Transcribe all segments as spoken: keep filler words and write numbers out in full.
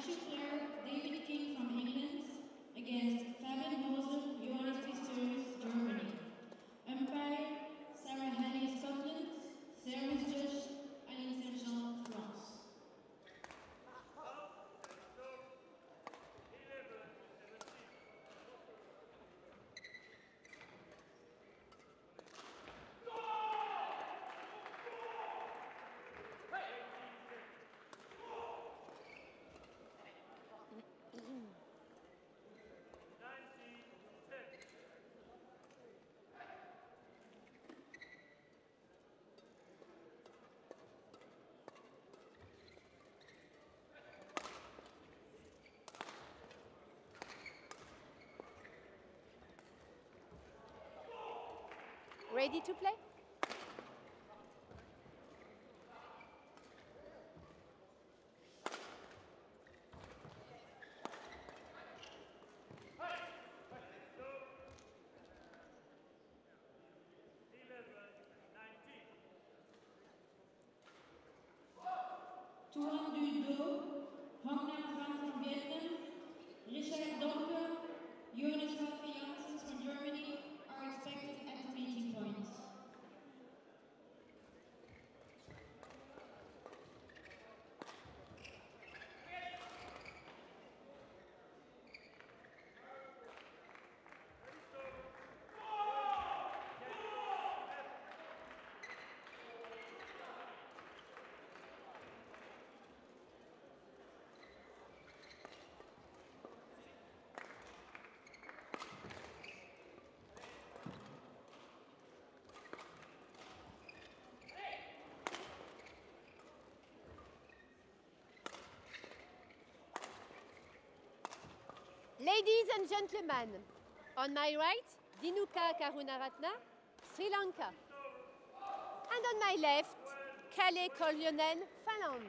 Country Fair, David King from England against Fabian Bosen, Joris Pistorius, Germany. Umpire, Sarah Halley, Scotland. Service judge, Aline Sergent, France. Ready to play? Toine Dudo, Hong Nam Pham from Vietnam, Richard Donker, Jonas Rafi Janssen from Germany, are expected at the meeting point. Ladies and gentlemen, on my right, Dinuka Karunaratna, Sri Lanka. And on my left, Kalle Koljonen, Finland.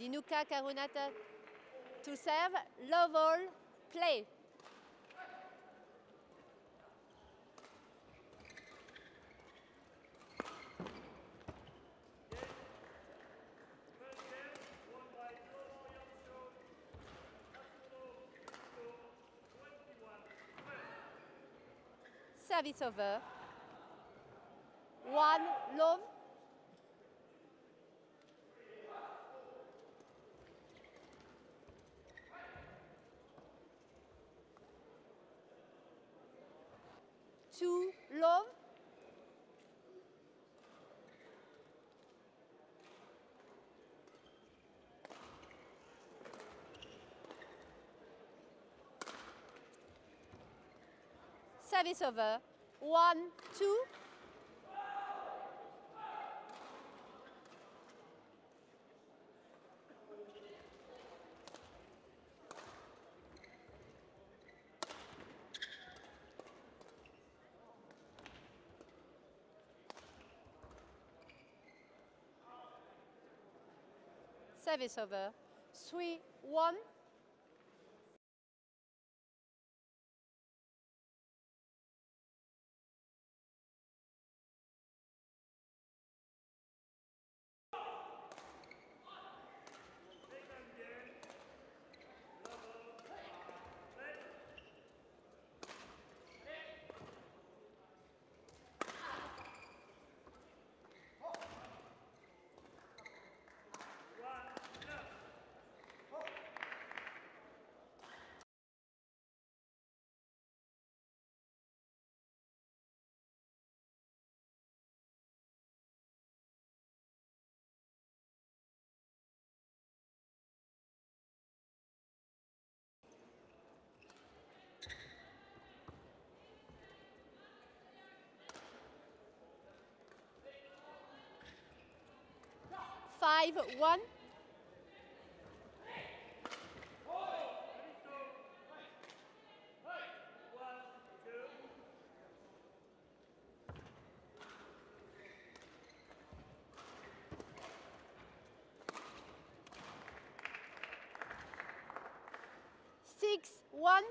Dinuka Karunaratna to serve, love all, play. Service over. One love. Two love. Service over. One, two. Service over. Three, one. Five, one. Six, one.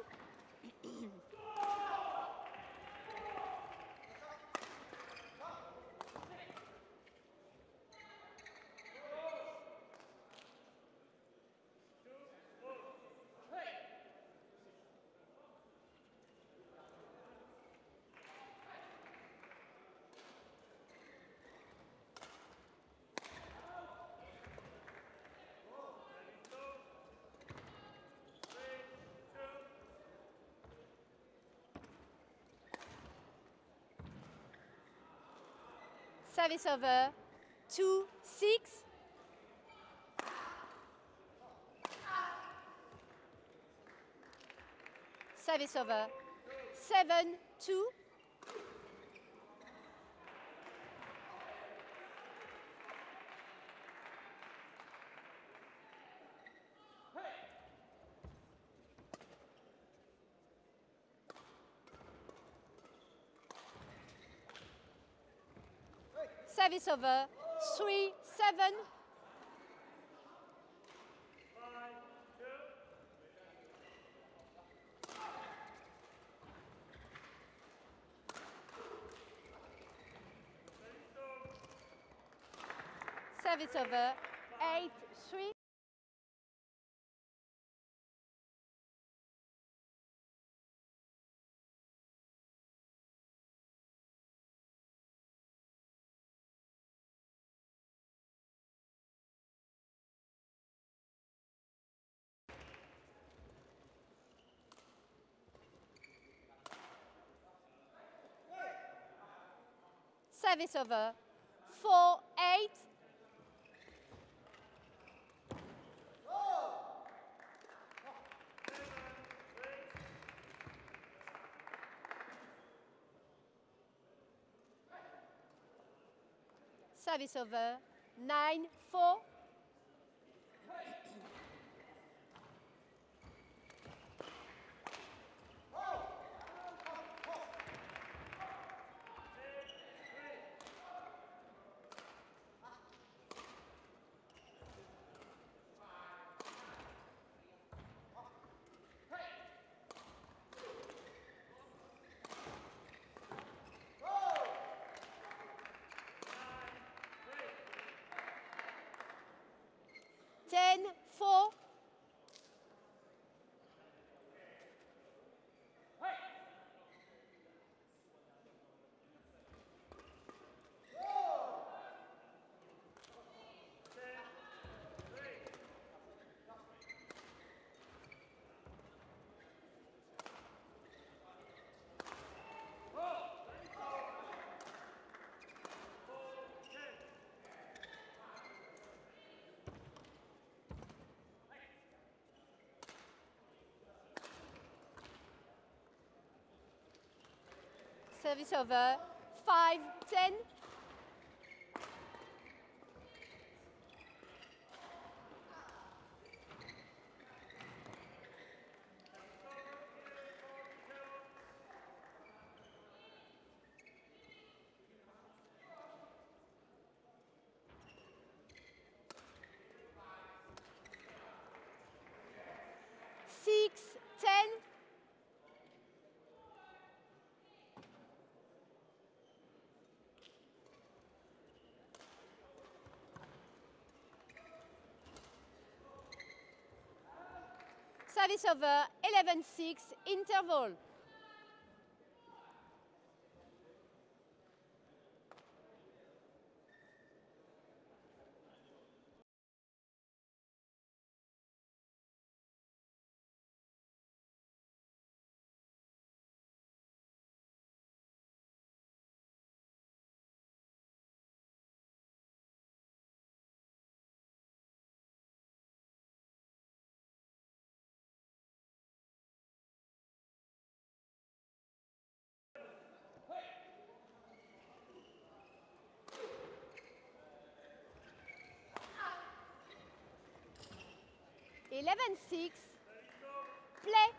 Service over. Two, six. Service over. Seven, two. Service over. Three, seven. Five, two. Service over. Eight, three. Service over. Four, eight. Service over. Nine, four. Ten, four. Service over. Five, ten. Six, ten. Service over, eleven six, interval. Eleven six, play.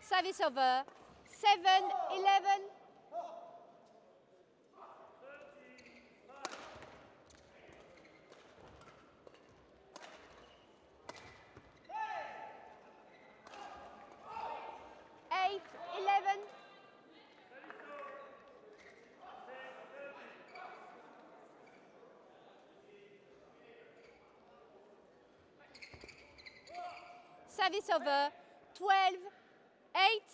Service over. Seven, eleven. Service over, twelve, eight.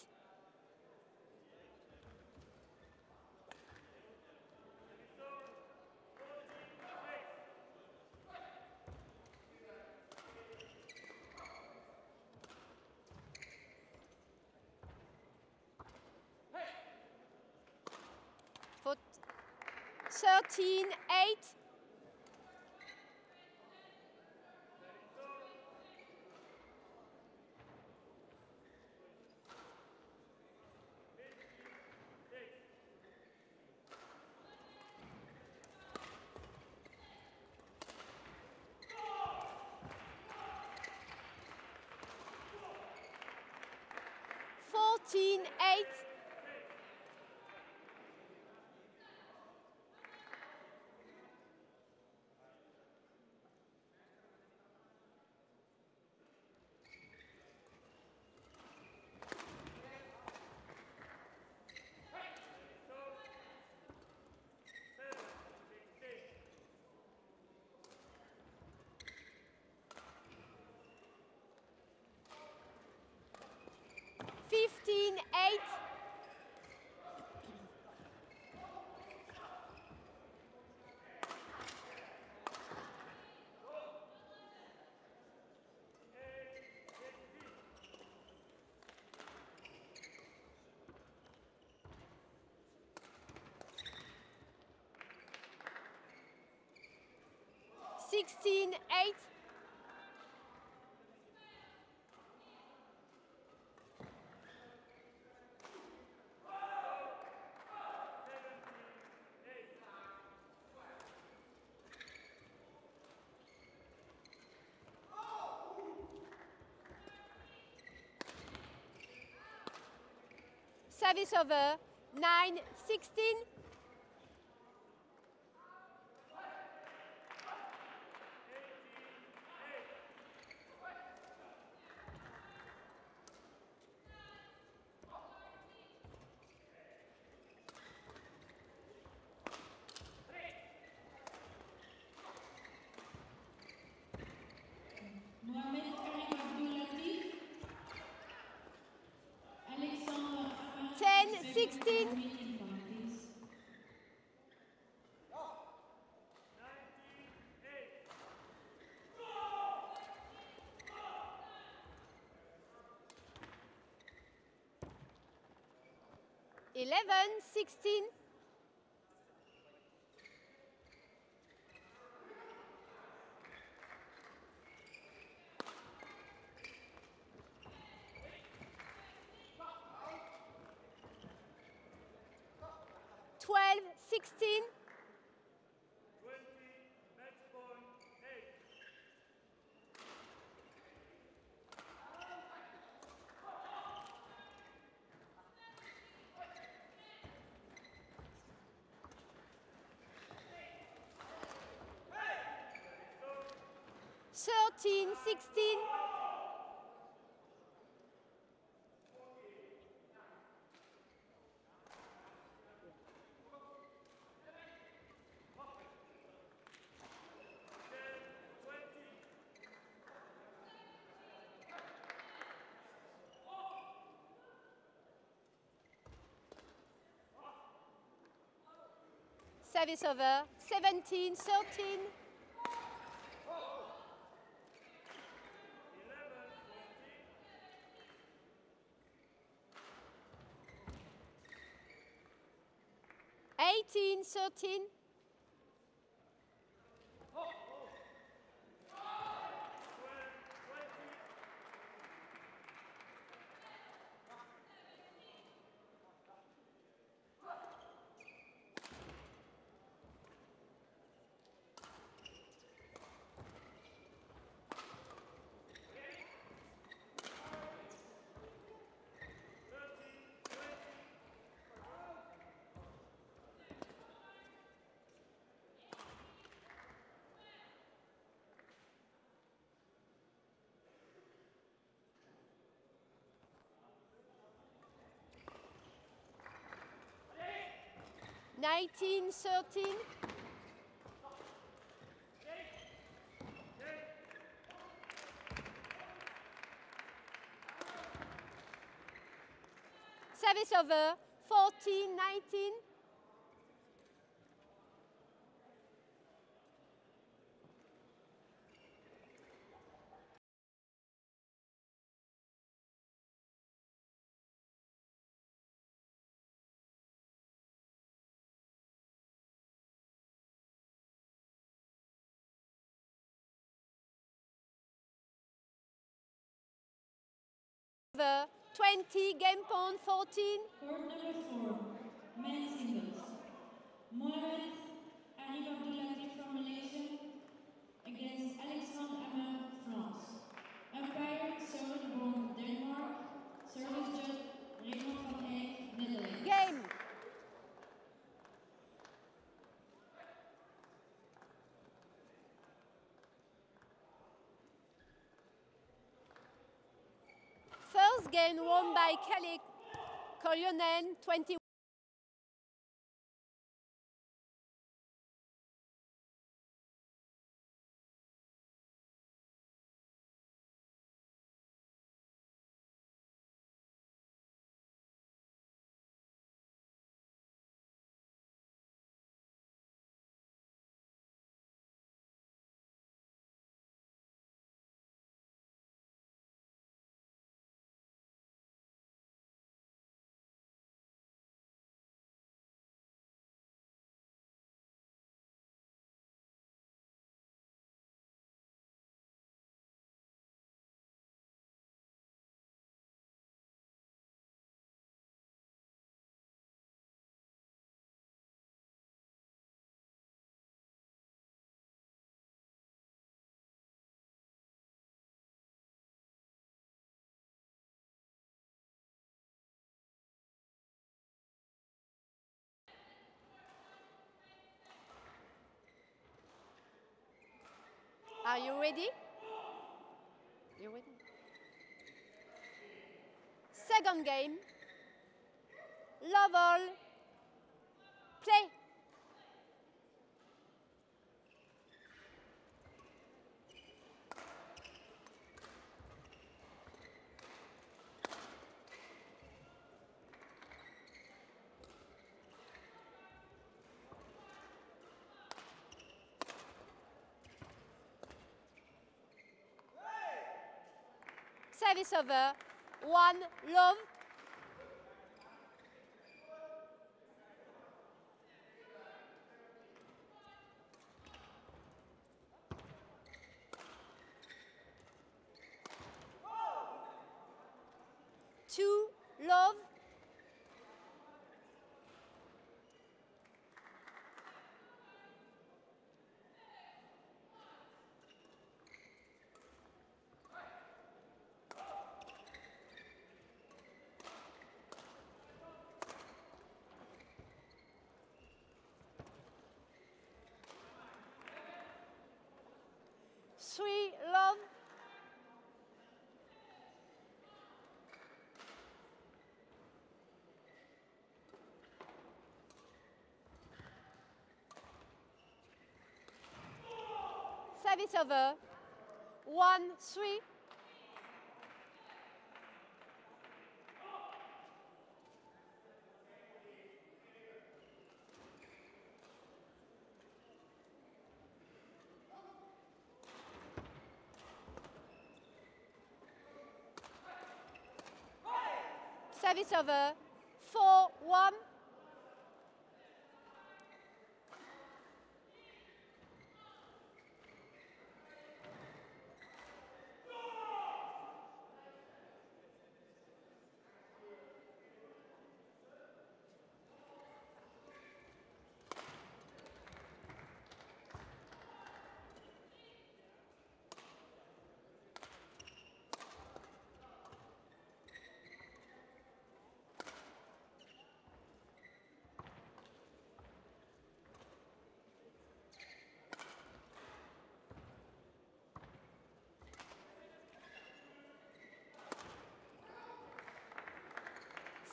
thirteen, eight. fourteen, eight. fifteen, eight. sixteen, eight. Service over, nine, sixteen. Mohamed Animov Dulatic, Alexandre Amand, sixteen. eleven, sixteen. twelve, sixteen. thirteen, sixteen. Service over, seventeen, thirteen. eighteen, thirteen. nineteen, thirteen. Service over, fourteen, nineteen. uh, twenty, game point fourteen. Court number four, men's singles. Mohamed Animov Dulatic from Malaysia against Alexandre Amand, France. Umpire, Søren Born, Denmark. Service judge, Raymond van Eyck, Netherlands. Game. First game won by Kalle Koljonen, twenty-one. Are you ready? You ready? Second game. Love all. Play. Service over, one, love. Two, love. Three, love. Service over. One, three. Service over, four, one.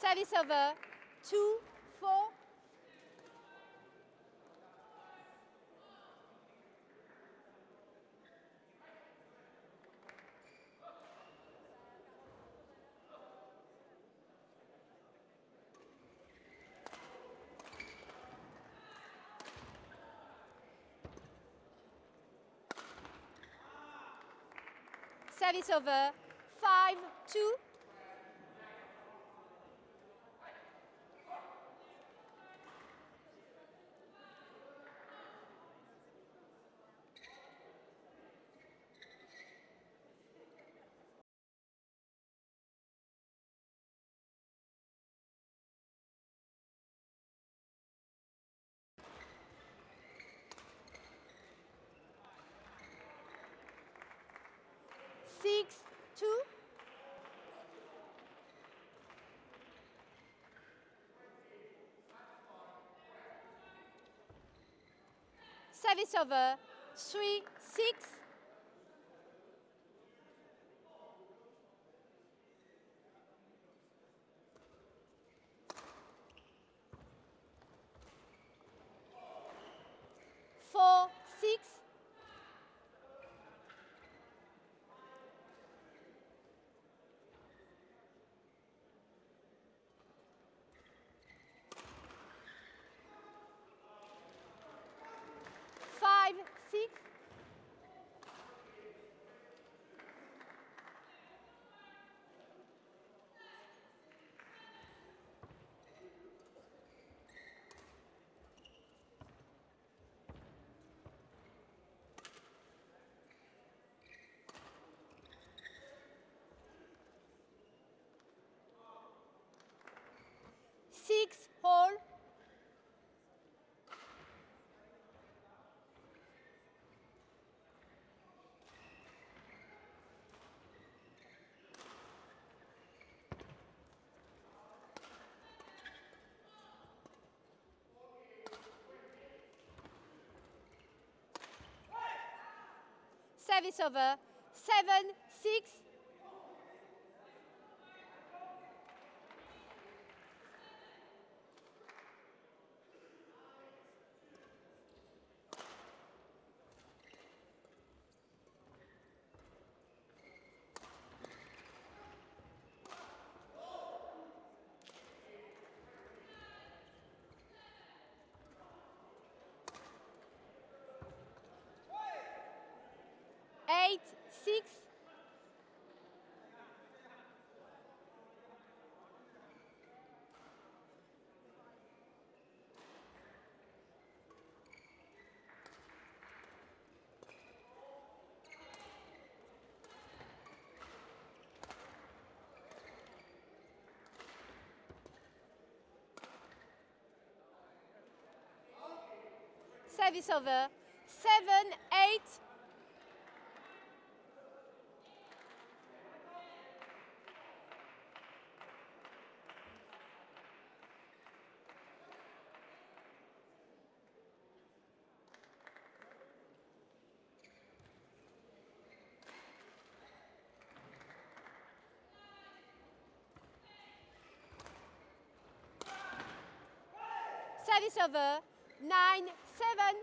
Service over, two, four. Service over, five, two. two. Service over, three, six. Six hole. Service over. Seven, six. Eight, six. Service over. Seven, eight. Service over, nine, seven.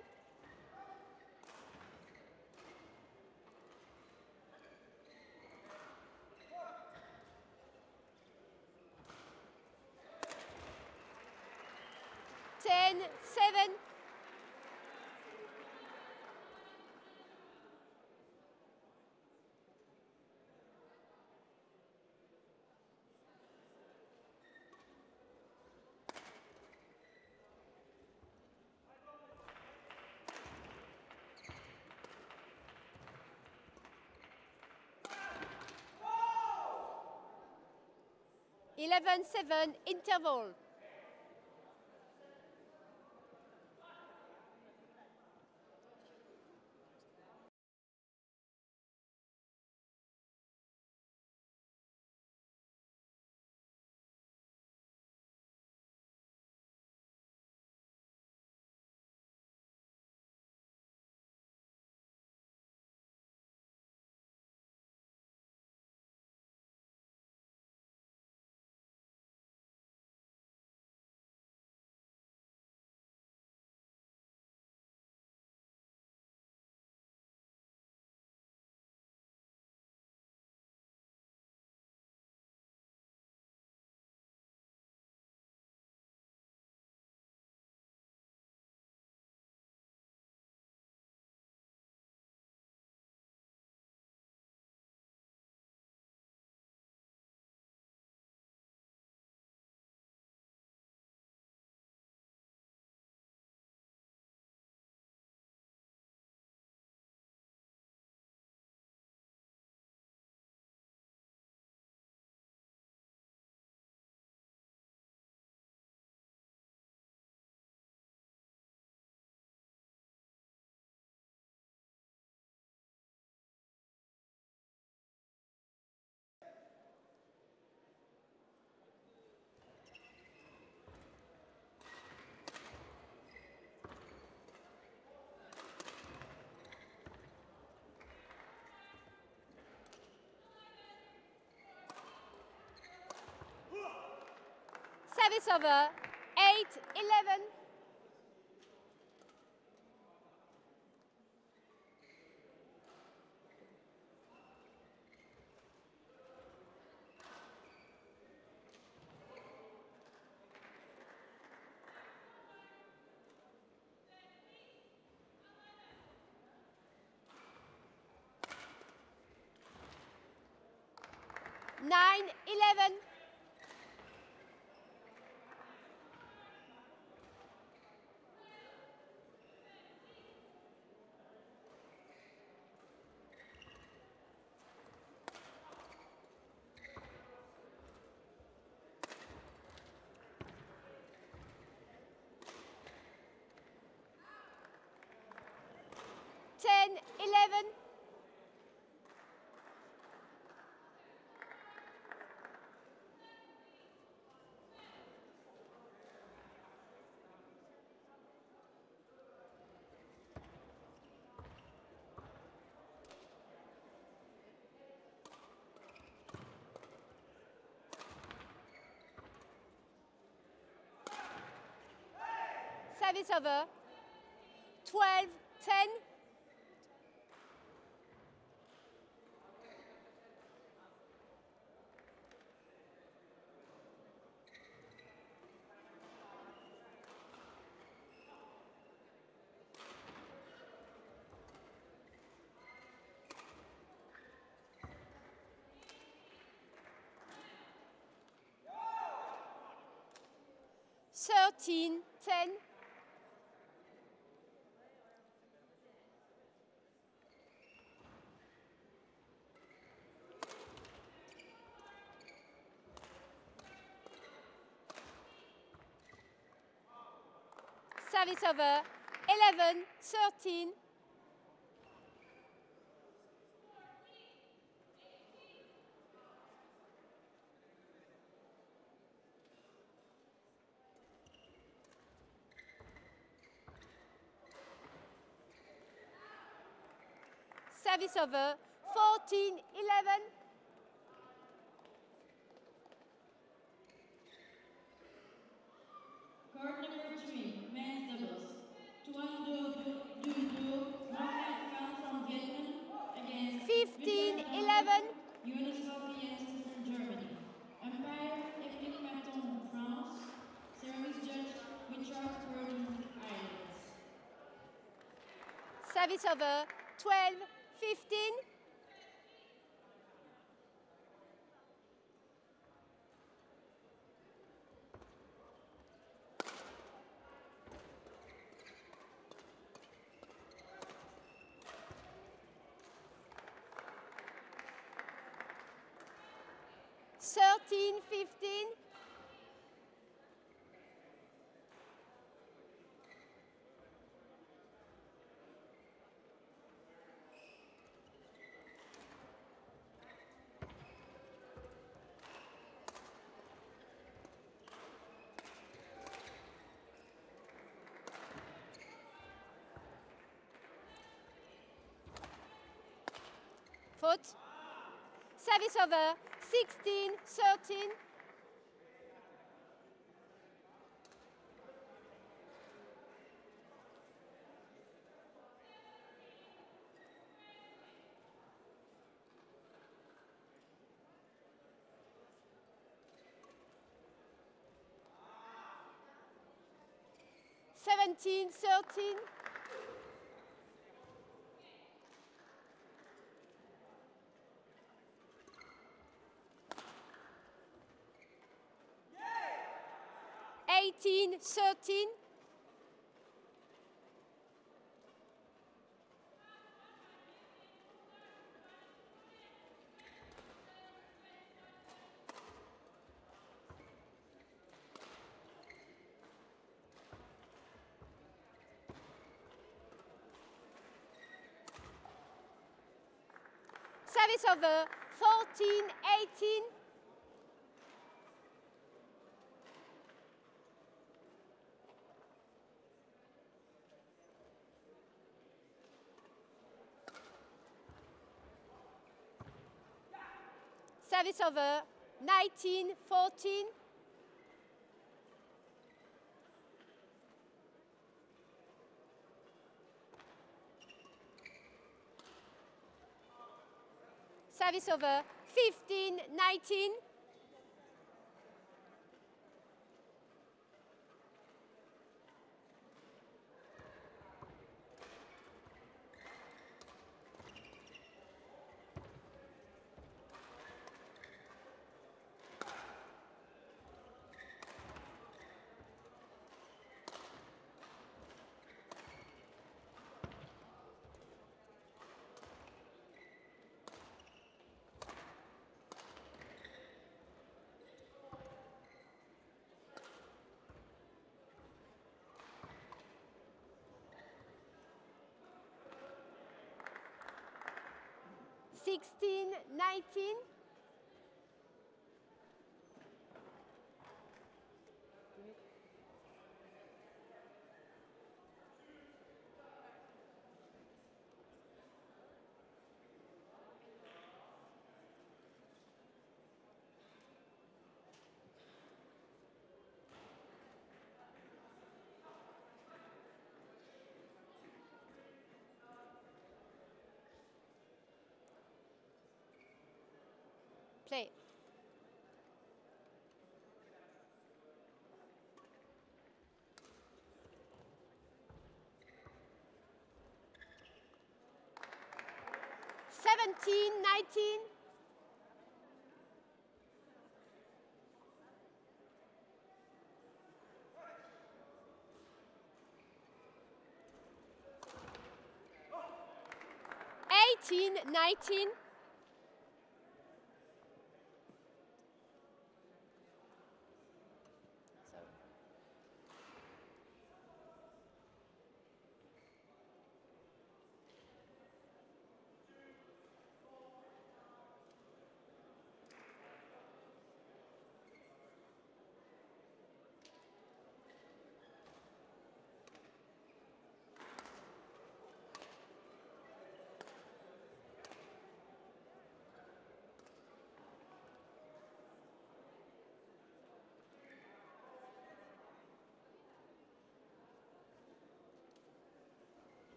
ten, seven. eleven seven interval. service over eight eleven. nine eleven. ten eleven. Service over twelve ten. thirteen ten. Service over eleven thirteen. Service over fourteen eleven. Card number three, men's doubles. Tuan Do Do Do Mohamed comes from Vietnam against fifteen eleven. Yugoslavia and Germany. Umpire Emily Maton, France. Service judge Richard Gordon, Ireland. Service over twelve fifteen. thirteen fifteen. Faute. Service over sixteen thirteen. seventeen thirteen. eighteen thirteen. Service over fourteen eighteen. Service over nineteen fourteen. service over fifteen, nineteen. sixteen, nineteen. Play. seventeen, nineteen. eighteen, nineteen.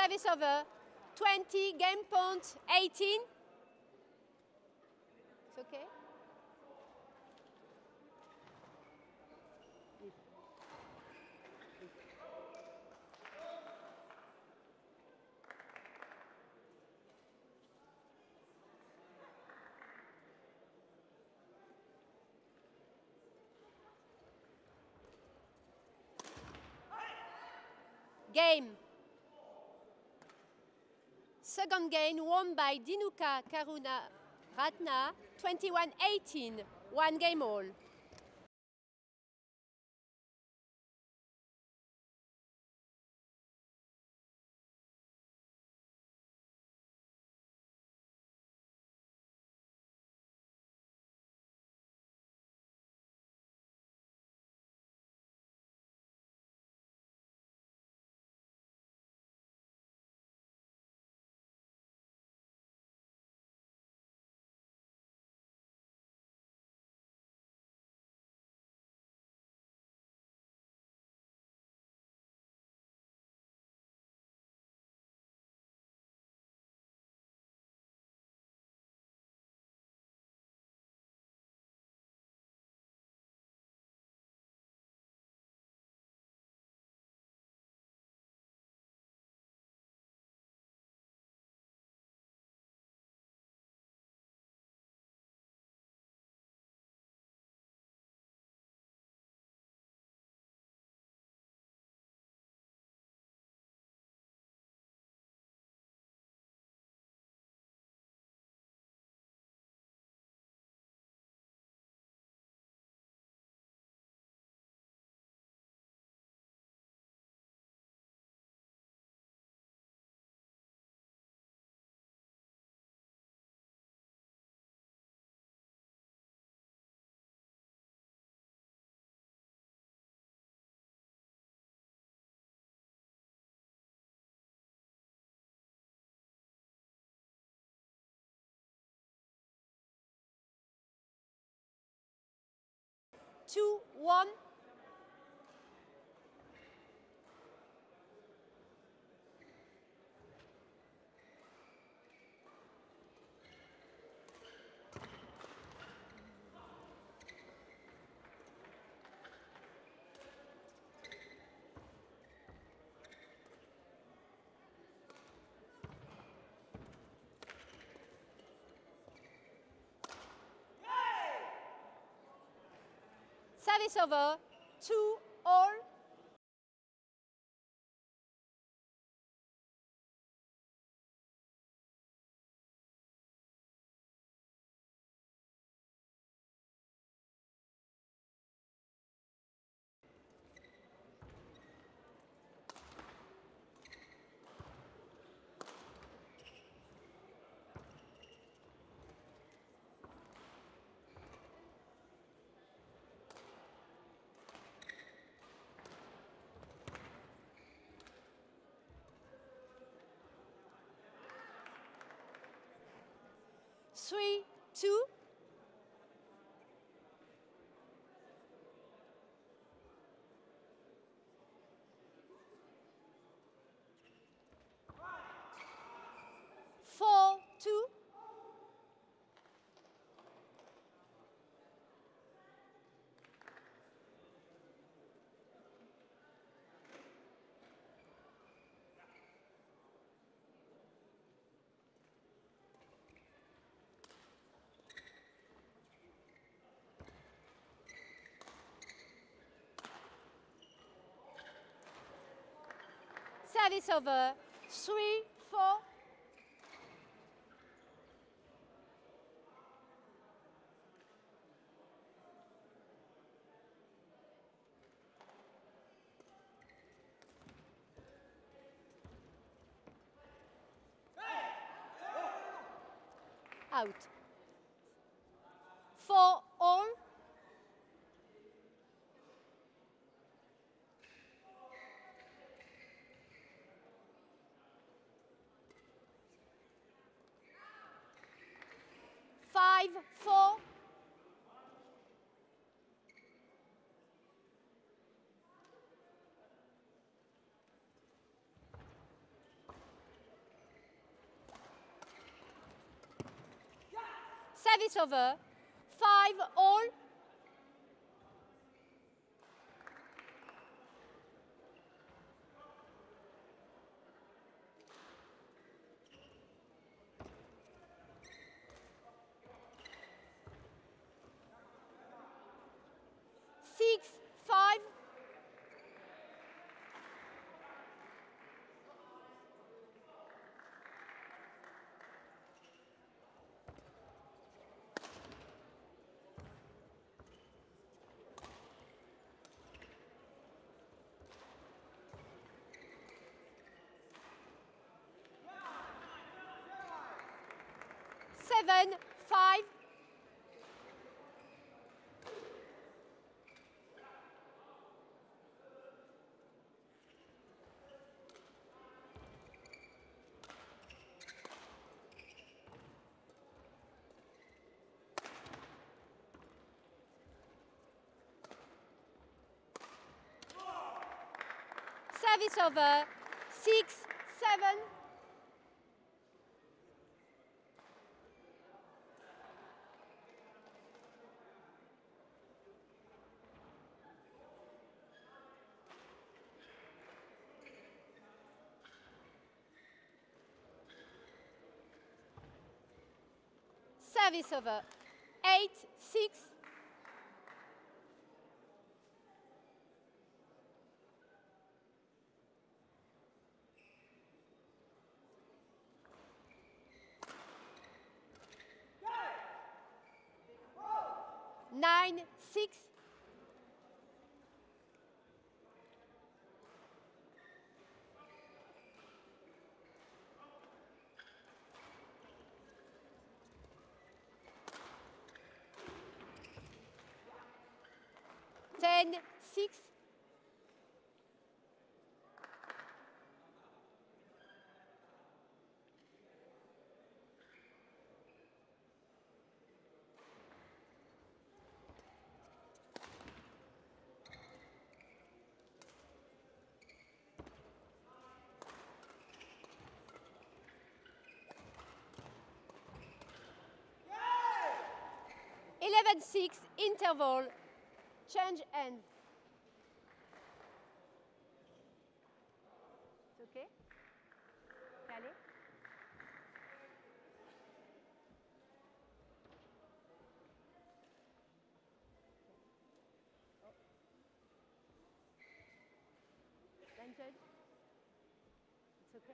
Service over twenty, game point eighteen. It's okay. Game. Second game won by Dinuka Karunaratna, twenty-one eighteen, one game all. two, one. Service over, two all. Three, two. Four, two. Service over, three, four. Out. Four all. Five, four. Yeah. Service over. Five all. Seven, five. Service over. Six, seven. Service over. Eight, six. Nine, six. Ten, six. seven six interval, change hand. Okay? Kalle? It's okay?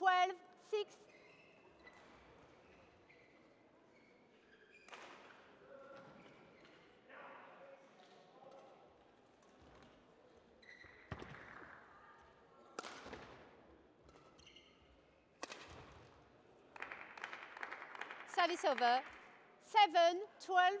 twelve, six. Service over. seven, twelve.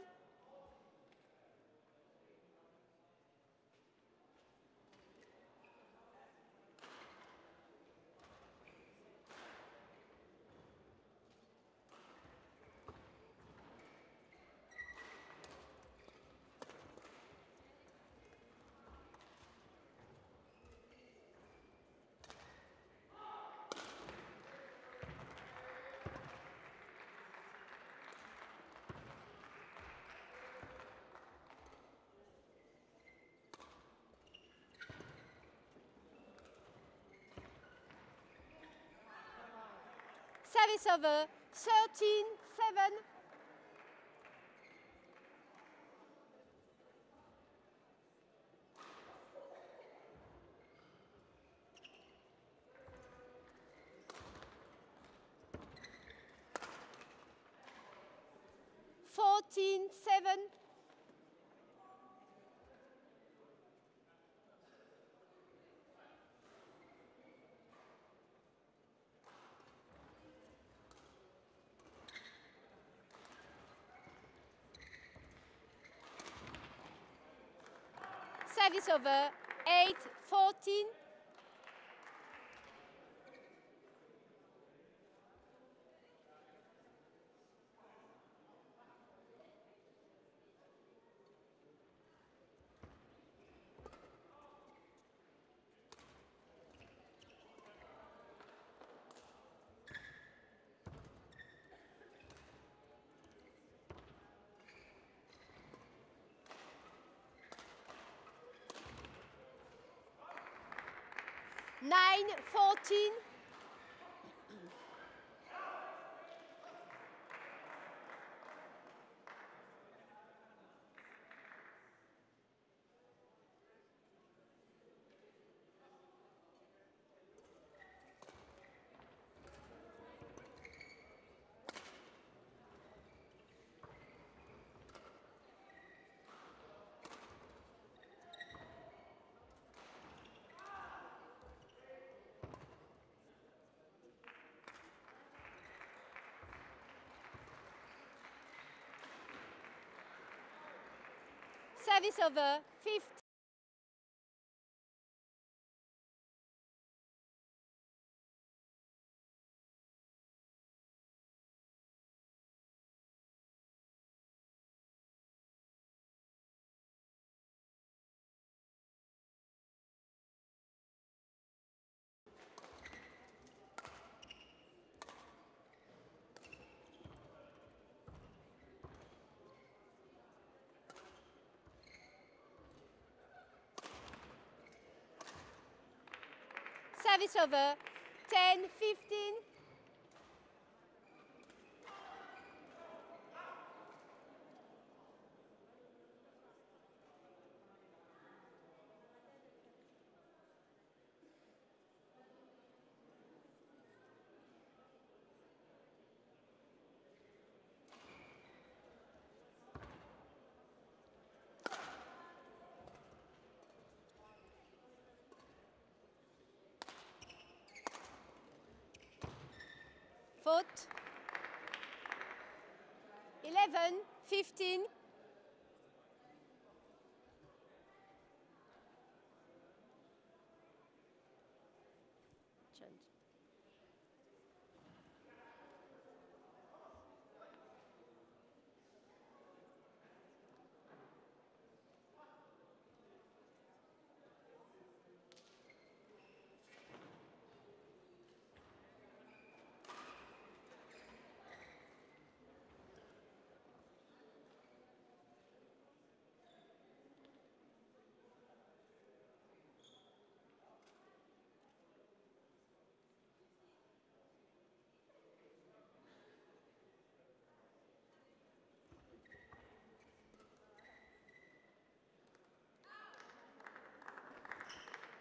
Service over, thirteen, seven. fourteen, seven. Service over, eight, fourteen. Nine, fourteen. service of a fifth. Service over ten, fifteen. eleven, fifteen. Change.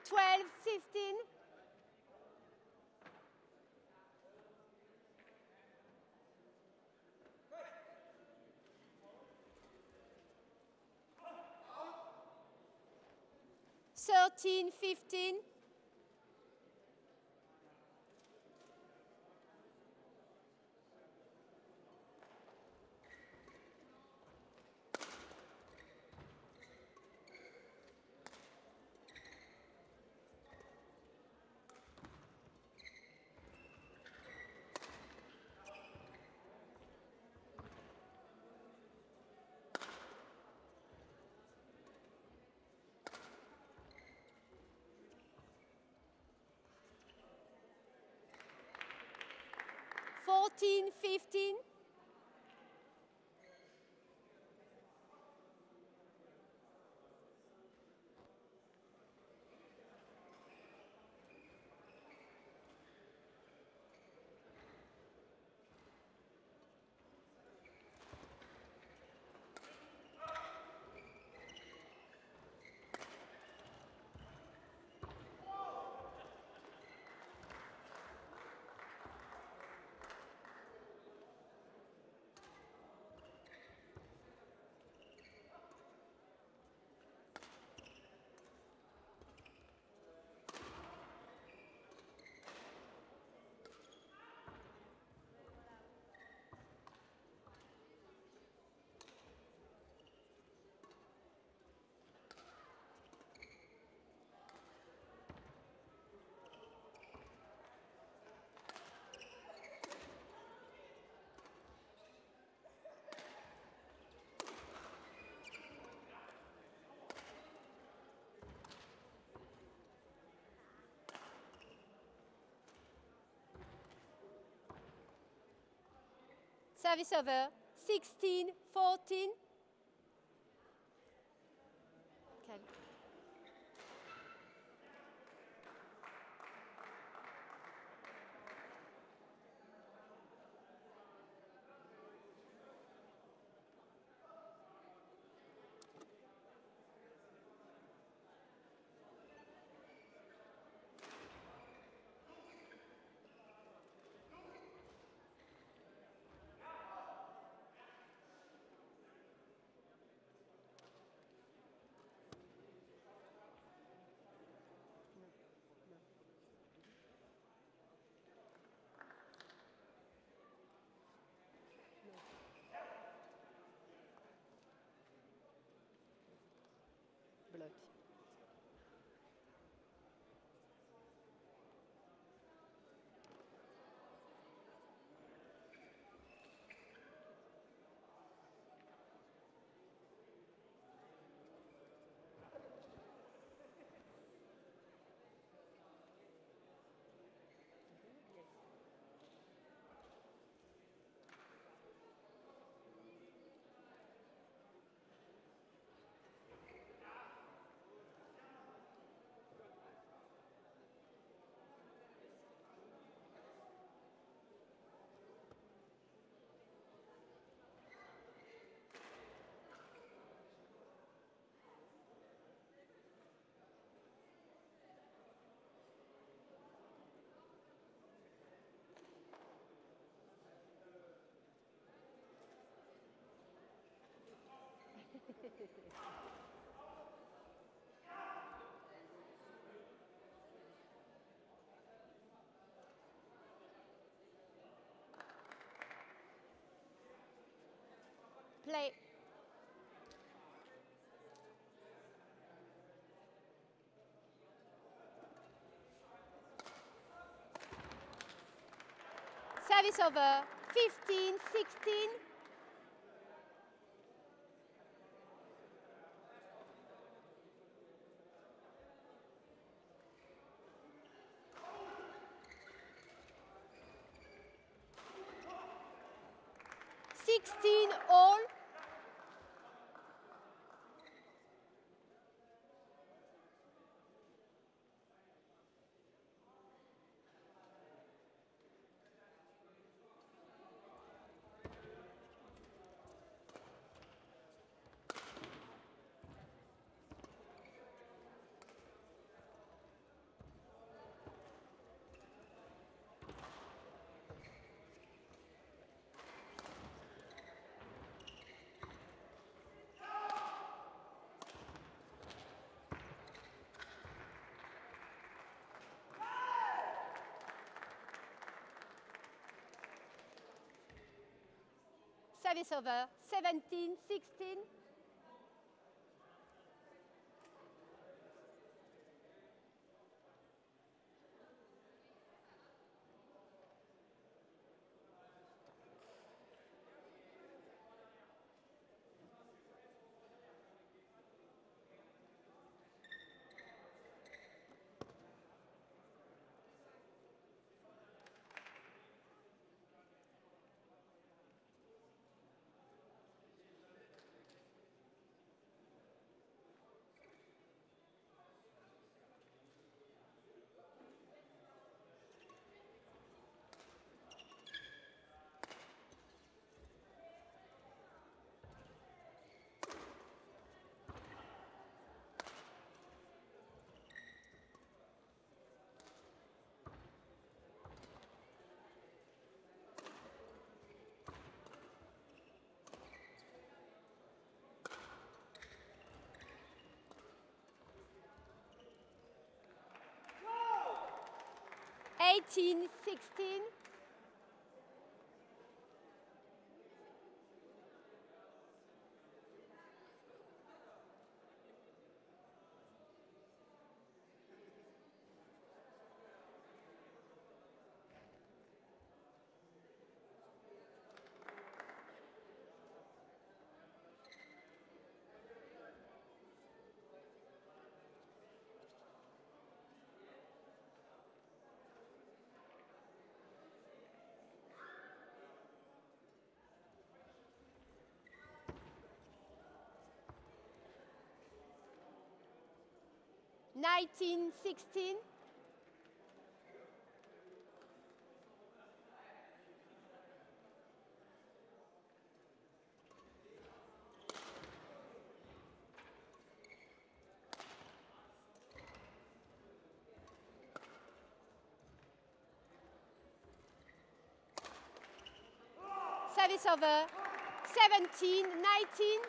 twelve, fifteen. thirteen, fifteen. fourteen, fifteen. Service over sixteen, fourteen. Okay. Play. Service over fifteen, sixteen. sixteen all. Service over, seventeen, sixteen. eighteen, sixteen. nineteen, sixteen. Service over, seventeen, nineteen.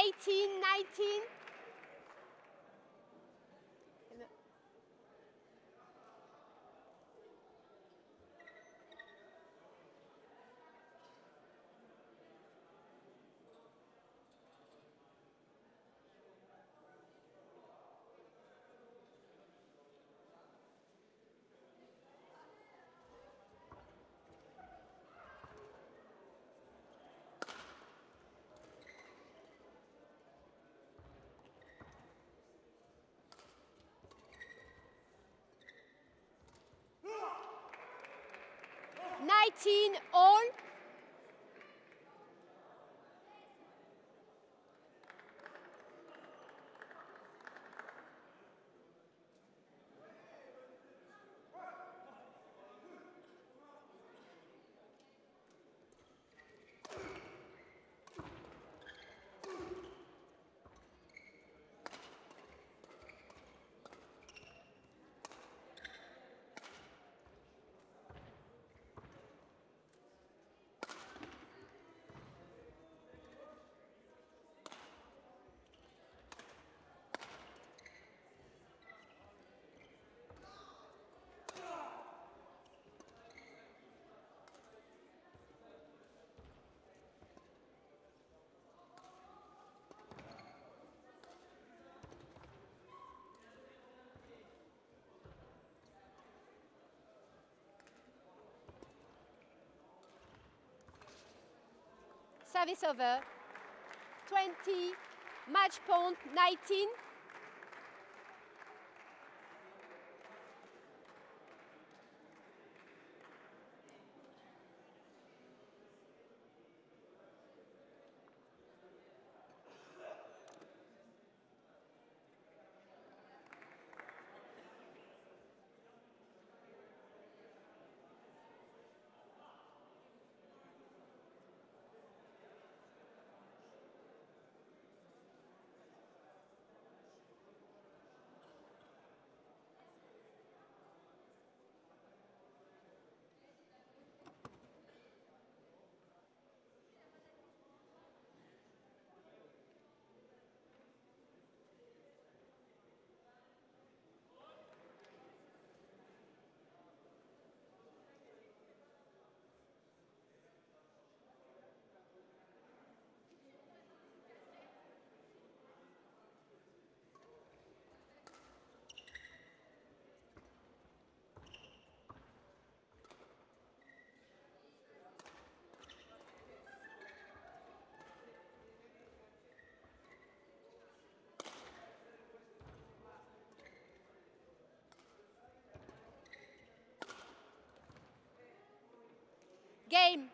eighteen, nineteen. nineteen all. Service over. twenty, match point, nineteen. Game.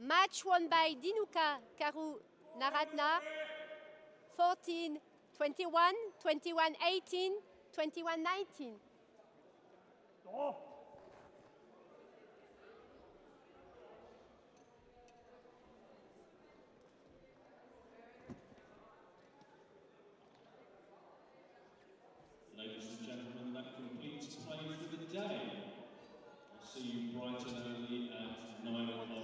Match won by Dinuka Karunaratna, fourteen twenty-one, twenty-one eighteen, twenty-one nineteen. Oh. Day. I'll see you bright and early at nine o'clock.